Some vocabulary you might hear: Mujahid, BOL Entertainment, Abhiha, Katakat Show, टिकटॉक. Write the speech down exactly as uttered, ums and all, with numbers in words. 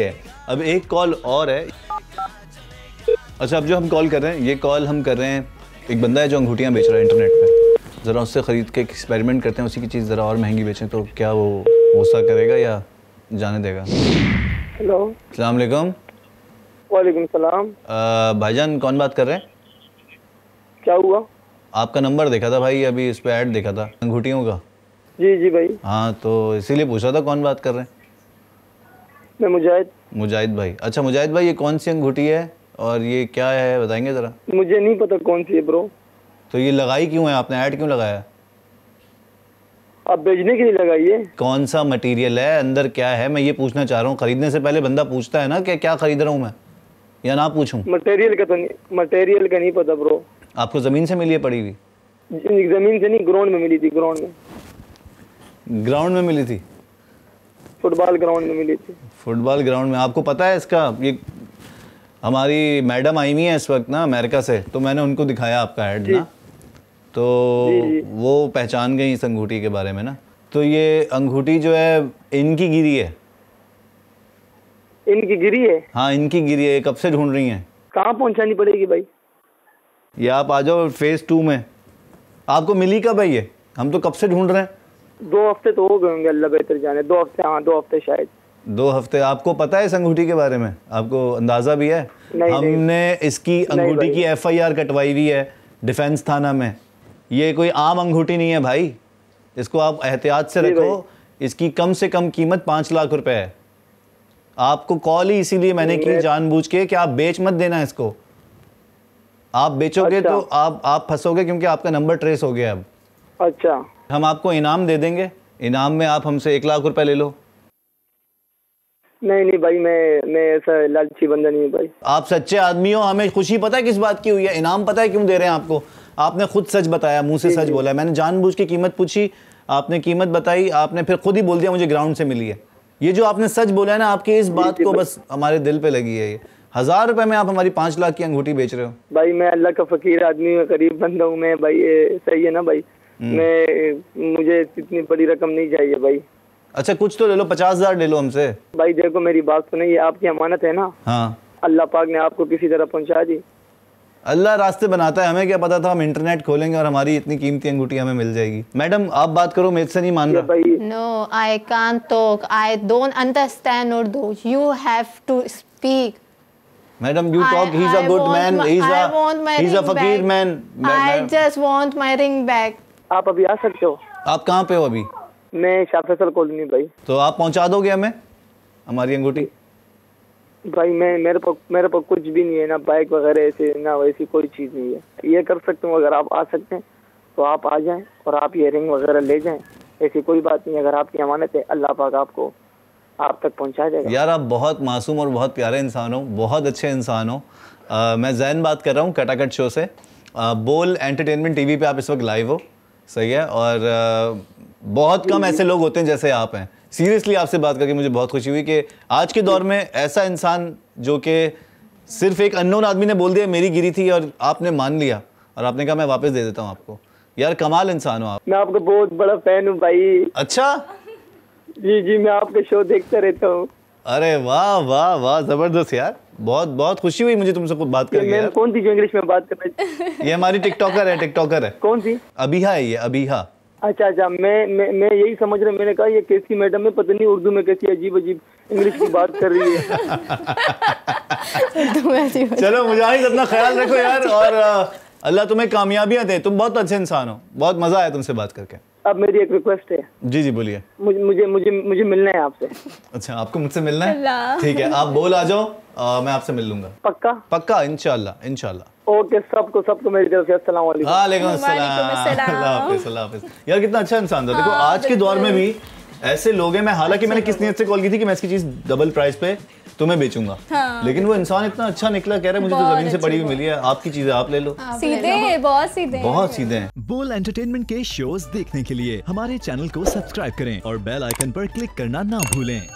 अब एक कॉल और है। अच्छा, अब जो हम कॉल कर रहे हैं, ये कॉल हम कर रहे हैं, एक बंदा है जो अंगूठियाँ बेच रहा है इंटरनेट पे। ज़रा उससे ख़रीद के एक्सपेरिमेंट करते हैं, उसी की चीज़ ज़रा और महंगी बेचें तो क्या वो गुस्सा करेगा या जाने देगा। हेलो, अस्सलाम वालेकुम। वालेकुम सलाम। भाईजान कौन बात कर रहे हैं? क्या हुआ? आपका नंबर देखा था भाई, अभी इस पर ऐड देखा था अंगूठियों का। जी जी भाई। हाँ, तो इसीलिए पूछा था कौन बात कर रहे हैं। मैं मुजाहिद। मुजाहिद भाई। अच्छा मुजाहिद भाई, ये कौन सी अंगूठी है और ये क्या है, बताएंगे ज़रा? मुझे नहीं पता कौन सी है ब्रो। तो ये लगाई क्यों है आपने, ऐड क्यों लगाया? आप बेचने के लिए लगाई है। कौन सा मटेरियल है, अंदर क्या है, मैं ये पूछना चाह रहा हूँ। खरीदने से पहले बंदा पूछता है ना कि क्या खरीद रहा हूँ मैं, या ना पूछूँ? मटेरियल का तो नहीं, मटेरियल का नहीं पता ब्रो। आपको ज़मीन से मिली है पड़ी हुई? ज़मीन से नहीं, ग्राउंड में मिली थी। ग्राउंड में? ग्राउंड में मिली थी, फुटबॉल ग्राउंड में मिली थी। फुटबॉल ग्राउंड में? आपको पता है इसका? ये हमारी मैडम आई हुई है इस वक्त ना अमेरिका से, तो मैंने उनको दिखाया आपका ऐड ना, तो जी। वो पहचान गई इस अंगूठी के बारे में ना। तो ये अंगूठी जो है इनकी गिरी है। इनकी गिरी है? हाँ इनकी गिरी है। कब से ढूंढ रही हैं? कहाँ पहुँचानी पड़ेगी भाई? ये आप आ जाओ फेज़ टू में। आपको मिली कब है ये? हम तो कब से ढूंढ रहे हैं। दो हफ्ते तो हो गए होंगे, अल्लाह बेहतर जाने। दो हफ्ते? हाँ दो हफ्ते शायद। दो हफ्ते? आपको पता है इस अंगूठी के बारे में, आपको अंदाज़ा भी है? नहीं, हमने नहीं। इसकी अंगूठी की एफ आई आर कटवाई हुई है डिफेंस थाना में। ये कोई आम अंगूठी नहीं है भाई, इसको आप एहतियात से रखो। इसकी कम से कम कीमत पाँच लाख रुपए है। आपको कॉल ही इसीलिए मैंने की जानबूझ के कि आप बेच मत देना इसको। आप बेचोगे तो आप आप फंसोगे, क्योंकि आपका नंबर ट्रेस हो गया अब। अच्छा, हम आपको इनाम दे देंगे। इनाम में आप हमसे एक लाख रुपए ले लो। नहीं नहीं भाई, मैं मैं ऐसा लालची बंदा नहीं हूं भाई। आप सच्चे आदमी हो, हमें खुशी पता है किस बात की हुई है। इनाम पता है क्यों दे रहे हैं आपको? आपने खुद सच बताया, मुंह से सच बोला है। मैंने जानबूझ के कीमत पूछी, आपने कीमत बताई, आपने फिर खुद ही बोल दिया मुझे ग्राउंड से मिली है। ये जो आपने सच बोला है ना, आपकी इस बात को बस हमारे दिल पे लगी है। ये हजार रुपए में आप हमारी पाँच लाख की अंगूठी बेच रहे हो। भाई मैं अल्लाह का फकीर आदमी हूँ, गरीब बंदा हूँ मैं भाई। सही है ना भाई, मैं मुझे इतनी बड़ी रकम नहीं चाहिए भाई। अच्छा कुछ तो ले लो, पचास हजार ले लो हमसे। भाई देखो मेरी बात सुनो, ये आपकी अमानत है ना। हाँ, अल्लाह पाक ने आपको किसी तरह पहुंचा दी। अल्लाह रास्ते बनाता है, हमें क्या पता था हम इंटरनेट खोलेंगे और हमारी इतनी कीमती अंगूठी हमें मिल जाएगी। मैडम आप बात करो, मेरे से नहीं मान रहा। No I can't talk, I don't understand Urdu, you have to speak. Madam, you talk. I, he's I a good man. My, he's I a he's a fakir man. I just want my ring back. आप अभी आ सकते हो? आप कहाँ पे हो अभी? मैं शाफिसल कॉलोनी भाई। तो आप पहुँचा दोगे हमें हमारी अंगूठी? भाई मैं मेरे पास मेरे पास कुछ भी नहीं है ना, बाइक वगैरह ऐसे ना वैसी कोई चीज़ नहीं है। ये कर सकते हो, अगर आप आ सकते हैं तो आप आ जाएं और आप ये रिंग वगैरह ले जाएं, ऐसी कोई बात नहीं। अगर आपकी अमानत है, अल्लाह पाक आपको आप तक पहुंचा जाएगा। यार आप बहुत मासूम और बहुत प्यारे इंसान हो, बहुत अच्छे इंसान हो। आ, मैं जैन बात कर रहा हूँ कटाकट शो से। आ, बोल एंटरटेनमेंट टीवी पे आप इस वक्त लाइव हो, सही है। और आ, बहुत कम ऐसे लोग होते हैं जैसे आप हैं। सीरियसली आपसे बात करके मुझे बहुत खुशी हुई कि आज के दौर में ऐसा इंसान जो कि सिर्फ एक अननोन आदमी ने बोल दिया मेरी गिरी थी और आपने मान लिया और आपने कहा मैं वापस दे देता हूँ आपको। यार कमाल इंसान हो आप। मैं आपका बहुत बड़ा फैन हूँ भाई। अच्छा जी जी, मैं आपके शो देखता रहता हूँ। अरे वाह वाह वाह, जबरदस्त यार, बहुत बहुत खुशी हुई मुझे तुमसे बात करके। मैम कौन थी जो इंग्लिश में बात कर रही? ये हमारी टिकटॉकर है। टिकटॉकर है? कौन सी? अभिहा है ये, अभिहा। अच्छा अच्छा, मैं मैं मैं यही समझ रहा हूँ। मैंने कहा ये कैसी मैडम है, पता नहीं उर्दू में कैसी अजीब अजीब इंग्लिश की बात कर रही है। चलो मुजाहिद, अपना ख्याल रखो यार, और अल्लाह तुम्हें कामयाबियाँ दे। तुम बहुत अच्छे इंसान हो, बहुत मजा आया तुमसे बात करके। अब मेरी एक रिक्वेस्ट है। जी जी बोलिए। मुझे मुझे मुझे मुझे मिलना है आपसे। अच्छा आपको मुझसे मिलना है? ठीक है, आप बोल आ जाओ, आ, मैं आपसे मिल लूंगा। पक्का? पक्का, इंशाल्लाह इंशाल्लाह। ओके, सबको सबको मेरी तरफ से अस्सलाम वालेकुम। यार कितना अच्छा इंसान था। देखो आज के दौर में भी ऐसे लोग हैं। मैं हालांकि मैंने किस नियत से कॉल की थी कि मैं इसकी चीज डबल प्राइस पे तुम्हें बेचूंगा, हाँ, लेकिन वो इंसान इतना अच्छा निकला, कह रहा है मुझे तो जमीन से पड़ी हुई मिली है, आपकी चीजें आप ले लो। सीधे, बहुत सीधे, बहुत सीधे हैं। बोल एंटरटेनमेंट के शोज देखने के लिए हमारे चैनल को सब्सक्राइब करें और बेल आइकन पर क्लिक करना ना भूलें।